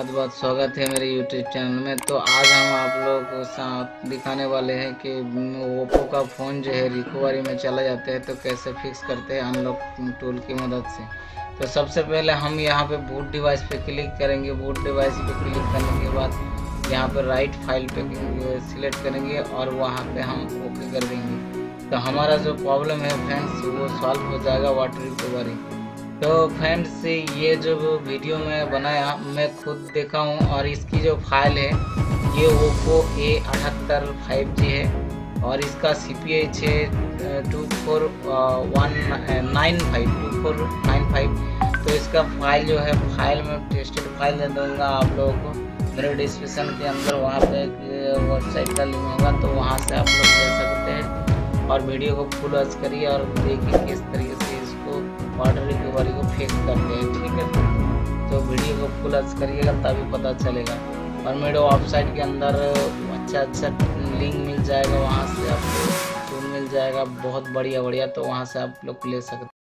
बहुत बहुत स्वागत है मेरे YouTube चैनल में। तो आज हम आप लोगों को साथ दिखाने वाले हैं कि ओप्पो का फ़ोन जो है रिकवरी में चला जाता है तो कैसे फिक्स करते हैं अनलॉक टूल की मदद से। तो सबसे पहले हम यहाँ पे बूट डिवाइस पे क्लिक करेंगे। बूट डिवाइस पे क्लिक करने के बाद यहाँ पे राइट फाइल पे सिलेक्ट करेंगे और वहाँ पर हम ओके कर देंगे। तो हमारा जो प्रॉब्लम है फ्रेंड्स वो सॉल्व हो जाएगा वाटर रिकवरी। तो फ्रेंड्स ये जो वीडियो मैं बनाया मैं खुद देखा हूँ और इसकी जो फाइल है ये ओप्पो A83 5G है और इसका CPH है 241952 तो इसका फाइल जो है फाइल में टेस्टेड फाइल दे दूँगा आप लोगों को मेरे डिस्क्रिप्शन के अंदर। वहाँ पे एक वेबसाइट का लिंक होगा तो वहाँ से आप लोग ले सकते हैं और वीडियो को फुल वॉच करिए और देखिए किस तरीके से इसको वाटर रिकवरी को फेस करते हैं। ठीक है, तो वीडियो को फुल वॉच करिएगा तभी पता चलेगा। और मेरे वेबसाइट के अंदर अच्छा लिंक मिल जाएगा, वहाँ से आपको टूल मिल जाएगा बहुत बढ़िया तो वहाँ से आप लोग ले सकते हैं।